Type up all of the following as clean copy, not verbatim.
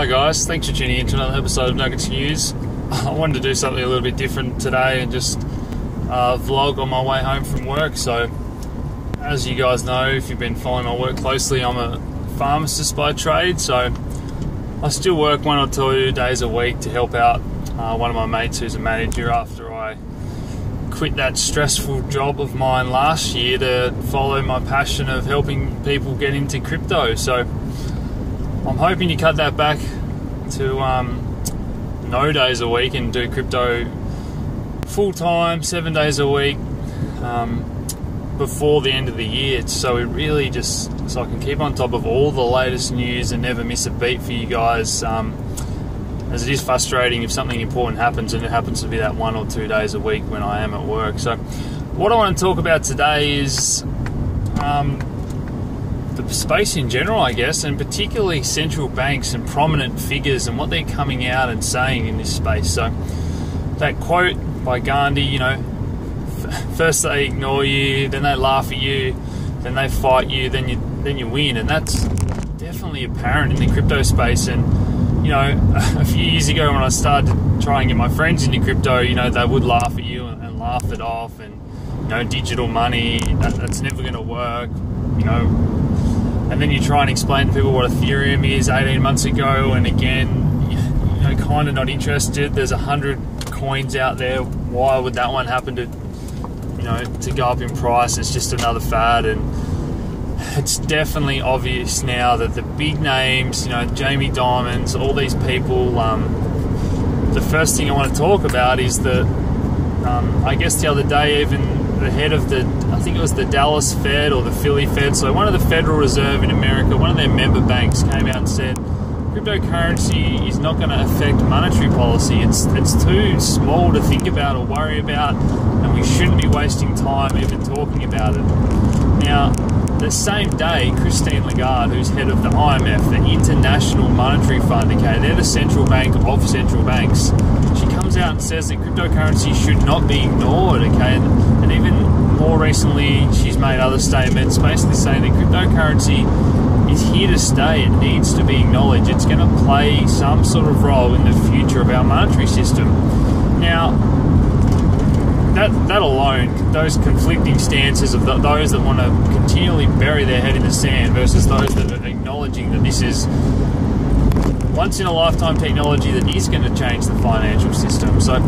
Hi guys, thanks for tuning in to another episode of Nuggets News. I wanted to do something a little bit different today and just vlog on my way home from work. So as you guys know, if you've been following my work closely, I'm a pharmacist by trade, so I still work 1 or 2 days a week to help out one of my mates who's a manager after I quit that stressful job of mine last year to follow my passion of helping people get into crypto. So I'm hoping to cut that back to no days a week and do crypto full time, 7 days a week before the end of the year. So it really just, so I can keep on top of all the latest news and never miss a beat for you guys. As it is frustrating if something important happens and it happens to be that 1 or 2 days a week when I am at work. So what I want to talk about today is the space in general, I guess, and particularly central banks and prominent figures and what they're coming out and saying in this space. So that quote by Gandhi, you know, first they ignore you, then they laugh at you, then they fight you, then you win. And that's definitely apparent in the crypto space. And you know, a few years ago when I started trying to get my friends into crypto, you know, they would laugh at you and laugh it off, and you know, digital money, that's never going to work, you know. And then you try and explain to people what Ethereum is 18 months ago, and again, you know, kind of not interested. There's 100 coins out there. Why would that one happen to, you know, to go up in price? It's just another fad. And it's definitely obvious now that the big names, you know, Jamie Dimon's, all these people, the first thing I want to talk about is that, I guess the other day, even the head of the, I think it was the Dallas Fed or the Philly Fed, so one of the Federal Reserve in America, one of their member banks, came out and said cryptocurrency is not going to affect monetary policy. It's too small to think about or worry about, and we shouldn't be wasting time even talking about it. Now, the same day, Christine Lagarde, who's head of the IMF, the International Monetary Fund, okay, they're the central bank of central banks, she comes out and says that cryptocurrency should not be ignored, okay, and even more recently she's made other statements basically saying that cryptocurrency is here to stay, it needs to be acknowledged, it's going to play some sort of role in the future of our monetary system. Now, That alone, those conflicting stances of those that want to continually bury their head in the sand versus those that are acknowledging that this is once-in-a-lifetime technology that is going to change the financial system. So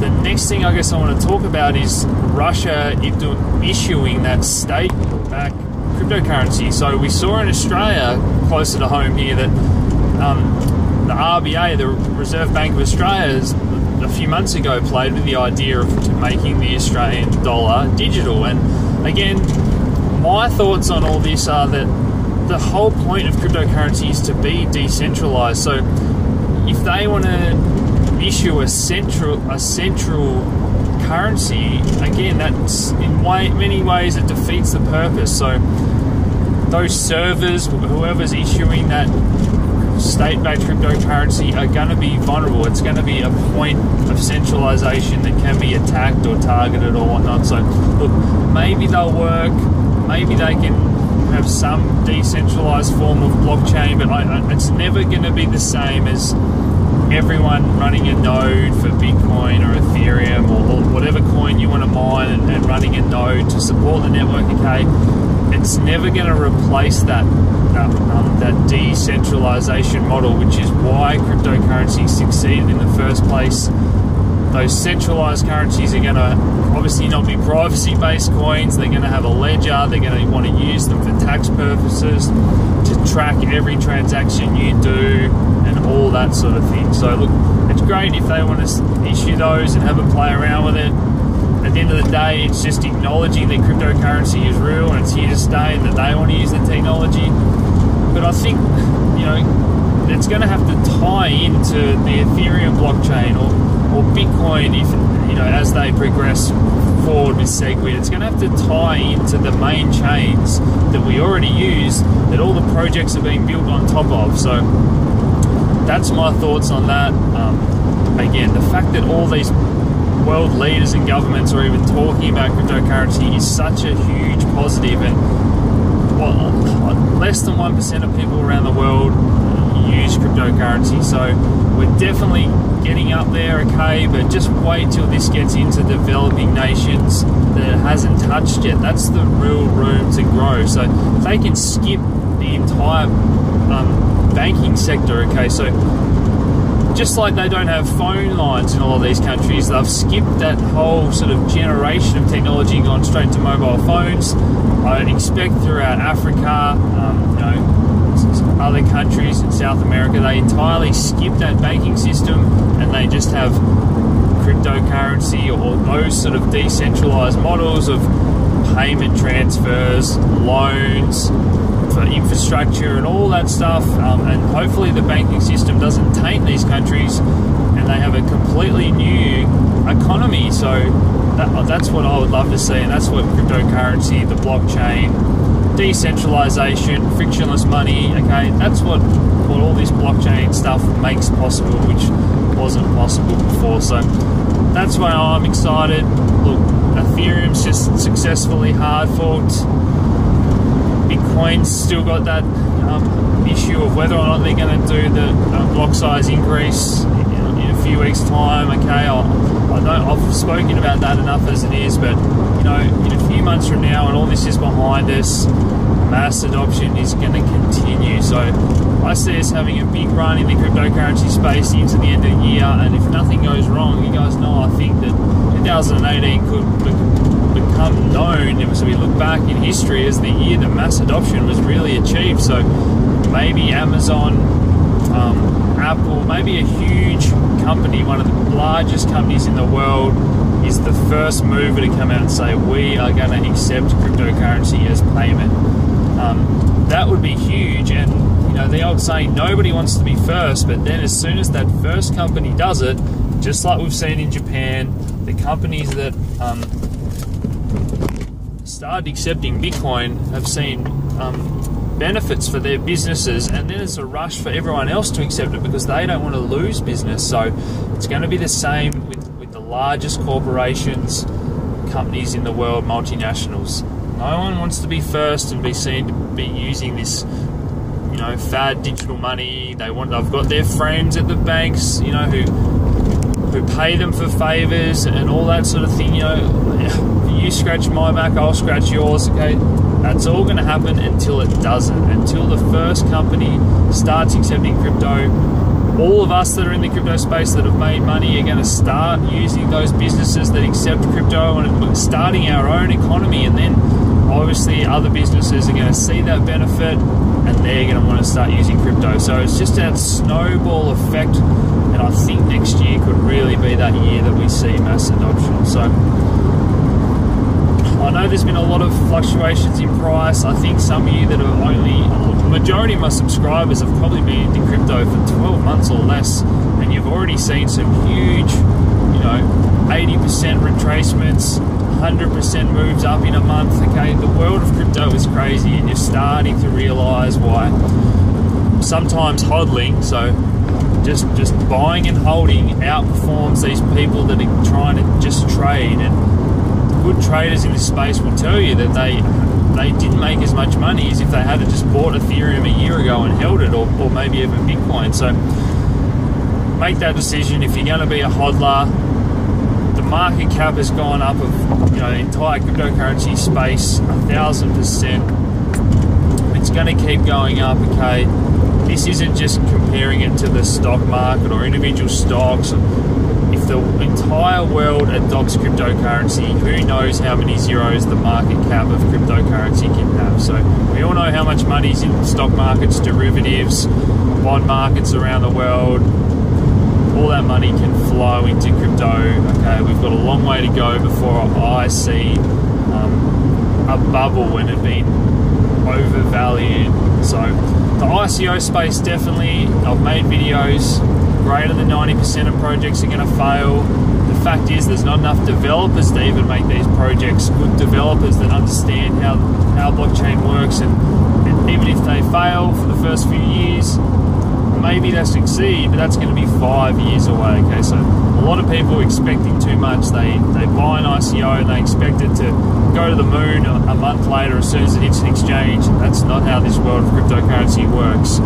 the next thing I guess I want to talk about is Russia issuing that state-backed cryptocurrency. So we saw in Australia, closer to home here, that the RBA, the Reserve Bank of Australia, is a few months ago played with the idea of making the Australian dollar digital. And again, my thoughts on all this are that the whole point of cryptocurrency is to be decentralized. So if they want to issue a central currency, again, that's in many ways it defeats the purpose. So those servers, whoever's issuing that state-backed cryptocurrency, are going to be vulnerable. It's going to be a point of centralization that can be attacked or targeted or whatnot. So look, maybe they'll work, maybe they can have some decentralized form of blockchain, but it's never going to be the same as everyone running a node for Bitcoin or Ethereum or whatever coin you want to mine and running a node to support the network, okay? It's never going to replace that decentralization model, which is why cryptocurrency succeeded in the first place. Those centralized currencies are going to obviously not be privacy-based coins. They're going to have a ledger. They're going to want to use them for tax purposes, to track every transaction you do and all that sort of thing. So look, it's great if they want to issue those and have a play around with it. At the end of the day, it's just acknowledging that cryptocurrency is real and it's here to stay and that they want to use the technology. But I think, you know, it's going to have to tie into the Ethereum blockchain or Bitcoin, if, you know, as they progress forward with SegWit. It's going to have to tie into the main chains that we already use, that all the projects are being built on top of. So that's my thoughts on that. Again, the fact that all these world leaders and governments are even talking about cryptocurrency is such a huge positive, and well, less than 1% of people around the world use cryptocurrency cryptocurrency. So we're definitely getting up there, okay, but just wait till this gets into developing nations that it hasn't touched yet. That's the real room to grow. So if they can skip the entire banking sector, okay, so just like they don't have phone lines in a lot of these countries, they've skipped that whole sort of generation of technology and gone straight to mobile phones. I'd expect throughout Africa, other countries in South America, they entirely skip that banking system and they just have cryptocurrency or those sort of decentralized models of payment transfers, loans, for infrastructure and all that stuff, and hopefully the banking system doesn't taint these countries and they have a completely new economy. So that's what I would love to see, and that's what cryptocurrency, the blockchain, decentralization, frictionless money, okay, that's what all this blockchain stuff makes possible, which wasn't possible before. So that's why I'm excited. Look, Ethereum's just successfully hard forked. Bitcoin's still got that issue of whether or not they're going to do the block size increase in a few weeks' time. Okay, I've spoken about that enough as it is, but you know, in a few months from now, and all this is behind us, mass adoption is going to continue. So I see us having a big run in the cryptocurrency space into the end of the year, and if nothing goes wrong, you guys know I think that 2018 could become known, so we look back in history as the year that mass adoption was really achieved. So maybe Amazon, Apple, maybe a huge company, one of the largest companies in the world, is the first mover to come out and say, we are going to accept cryptocurrency as payment. That would be huge. And you know, the old saying, nobody wants to be first, but then as soon as that first company does it, just like we've seen in Japan, the companies that started accepting Bitcoin have seen benefits for their businesses, and then it's a rush for everyone else to accept it because they don't want to lose business. So it's going to be the same with the largest corporations, companies in the world, multinationals. No one wants to be first and be seen to be using this, you know, fad digital money. They've got their friends at the banks, you know, who pay them for favors and all that sort of thing. You know, you scratch my back, I'll scratch yours, okay? That's all going to happen until it doesn't. Until the first company starts accepting crypto, all of us that are in the crypto space that have made money are going to start using those businesses that accept crypto and starting our own economy. And then obviously other businesses are going to see that benefit and they're going to want to start using crypto. So it's just that snowball effect. And I think next year could really be that year that we see mass adoption. So I know there's been a lot of fluctuations in price. I think some of you that have the majority of my subscribers have probably been into crypto for 12 months or less, and you've already seen some huge, you know, 80% retracements, 100% moves up in a month. Okay, the world of crypto is crazy, and you're starting to realize why. Sometimes hodling, so just buying and holding, outperforms these people that are trying to just trade. And good traders in this space will tell you that they didn't make as much money as if they had just bought Ethereum a year ago and held it, or maybe even Bitcoin. So make that decision. If you're going to be a hodler, the market cap has gone up of, you know, the entire cryptocurrency space 1,000%. It's going to keep going up, okay? This isn't just comparing it to the stock market or individual stocks. If the entire world adopts cryptocurrency, who knows how many zeros the market cap of cryptocurrency can have. So we all know how much money's in stock markets, derivatives, bond markets around the world. All that money can flow into crypto. Okay, we've got a long way to go before I see a bubble when it's been overvalued. So the ICO space, definitely, I've made videos, greater than 90% of projects are going to fail. The fact is there's not enough developers to even make these projects, good developers that understand how blockchain works, and even if they fail for the first few years, maybe it has to exceed, but that's going to be 5 years away. Okay, so a lot of people expecting too much. They buy an ICO and they expect it to go to the moon a month later as soon as it hits an exchange. That's not how this world of cryptocurrency works.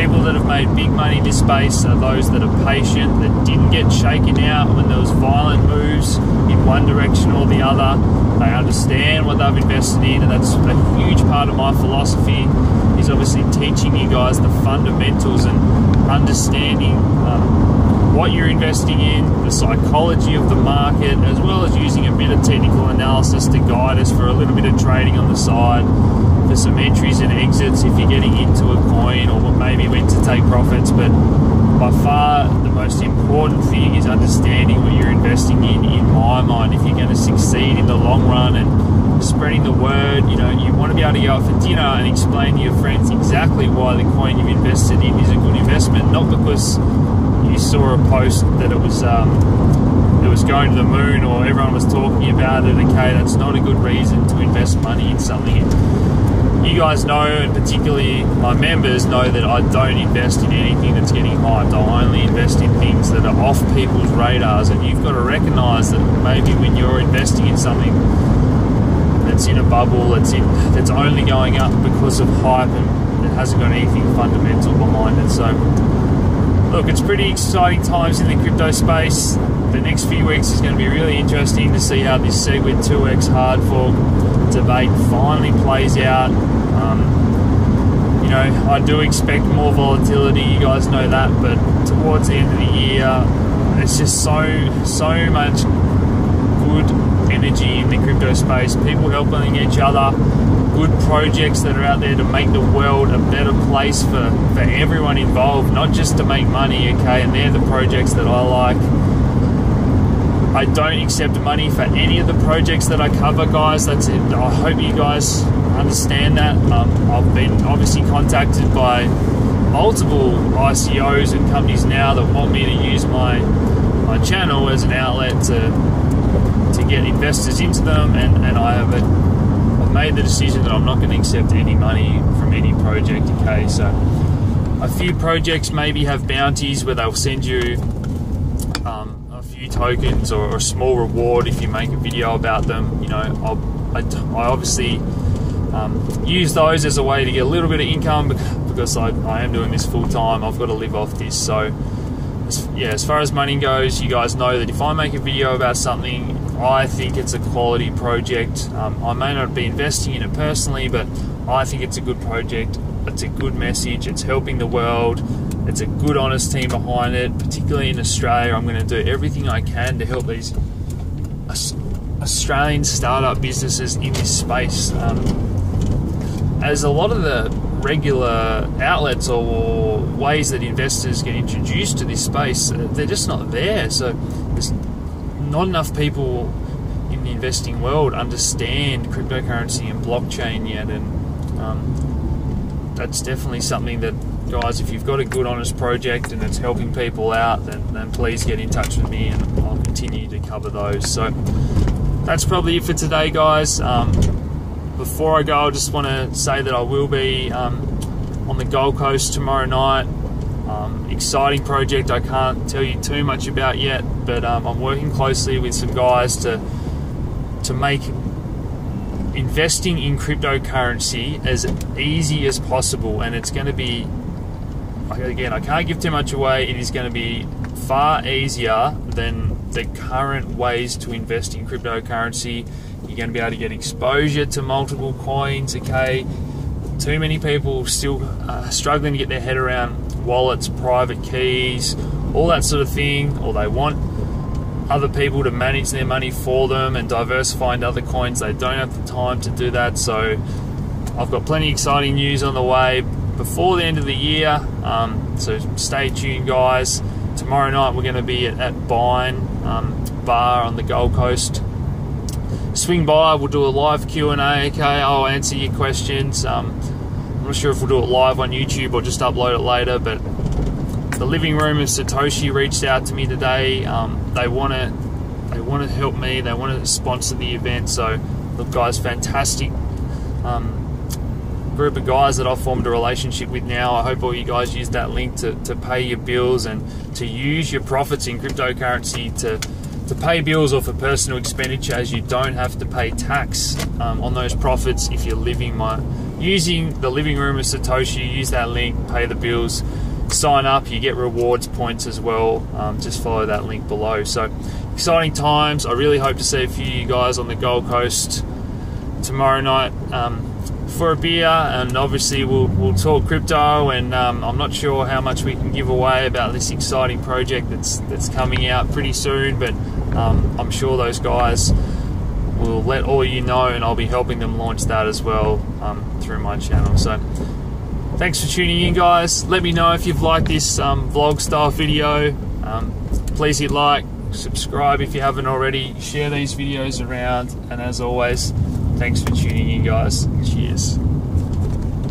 People that have made big money in this space are those that are patient, that didn't get shaken out when there was violent moves in one direction or the other. They understand what they've invested in, and that's a huge part of my philosophy, is obviously teaching you guys the fundamentals and understanding what you're investing in, the psychology of the market, as well as using a bit of technical analysis to guide us for a little bit of trading on the side, for some entries and exits if you're getting into a coin, or maybe when to take profits. But by far the most important thing is understanding what you're investing in my mind, if you're going to succeed in the long run and spreading the word. You know, you want to be able to go out for dinner and explain to your friends exactly why the coin you've invested in is a good investment, not because you saw a post that it was going to the moon or everyone was talking about it. Okay, that's not a good reason to invest money in something. You guys know, and particularly my members know, that I don't invest in anything that's getting hyped. I only invest in things that are off people's radars, and you've got to recognise that maybe when you're investing in something that's in a bubble, that's only going up because of hype and it hasn't got anything fundamental behind it. So look, it's pretty exciting times in the crypto space. The next few weeks is going to be really interesting to see how this SegWit 2x hard fork debate finally plays out. You know, I do expect more volatility, you guys know that, but towards the end of the year, it's just so much good energy in the crypto space, people helping each other, good projects that are out there to make the world a better place for everyone involved, not just to make money, okay, and they're the projects that I like. I don't accept money for any of the projects that I cover, guys. That's it. I hope you guys understand that. I've been obviously contacted by multiple ICOs and companies now that want me to use my channel as an outlet to get investors into them, and I've made the decision that I'm not going to accept any money from any project, okay? So a few projects maybe have bounties where they'll send you tokens or a small reward if you make a video about them. You know, I obviously use those as a way to get a little bit of income, because I am doing this full time. I've got to live off this. So yeah, as far as money goes, you guys know that if I make a video about something, I think it's a quality project. I may not be investing in it personally, but I think it's a good project. It's a good message. It's helping the world. It's a good, honest team behind it, particularly in Australia. I'm going to do everything I can to help these Australian startup businesses in this space. As a lot of the regular outlets or ways that investors get introduced to this space, they're just not there. So there's not enough people in the investing world understand cryptocurrency and blockchain yet, and that's definitely something that, guys, if you've got a good, honest project and it's helping people out, then please get in touch with me and I'll continue to cover those. So that's probably it for today, guys. Before I go, I just want to say that I will be on the Gold Coast tomorrow night. Exciting project I can't tell you too much about yet, but I'm working closely with some guys to make investing in cryptocurrency as easy as possible, and it's going to be, again, I can't give too much away, it is going to be far easier than the current ways to invest in cryptocurrency. You're going to be able to get exposure to multiple coins, okay? Too many people still struggling to get their head around wallets, private keys, all that sort of thing, or they want other people to manage their money for them and diversify into other coins. They don't have the time to do that. So I've got plenty of exciting news on the way before the end of the year, so stay tuned, guys. Tomorrow night we're going to be at Bine bar on the Gold Coast. Swing by, we'll do a live Q&A, okay? I'll answer your questions. I'm not sure if we'll do it live on YouTube or just upload it later, but the Living Room of Satoshi reached out to me today. They want to help me. They want to sponsor the event. So, look, guys, fantastic group of guys that I've formed a relationship with now. I hope all you guys use that link to pay your bills and to use your profits in cryptocurrency to pay bills or for personal expenditure, as you don't have to pay tax on those profits if you're using the Living Room of Satoshi. Use that link, pay the bills, sign up, you get rewards points as well. Just follow that link below. So exciting times. I really hope to see a few of you guys on the Gold Coast tomorrow night for a beer, and obviously we'll talk crypto, and I'm not sure how much we can give away about this exciting project that's coming out pretty soon, but I'm sure those guys will let all you know, and I'll be helping them launch that as well through my channel. So thanks for tuning in, guys. Let me know if you've liked this vlog style video. Please hit like, subscribe if you haven't already, share these videos around, and as always, thanks for tuning in, guys. Cheers.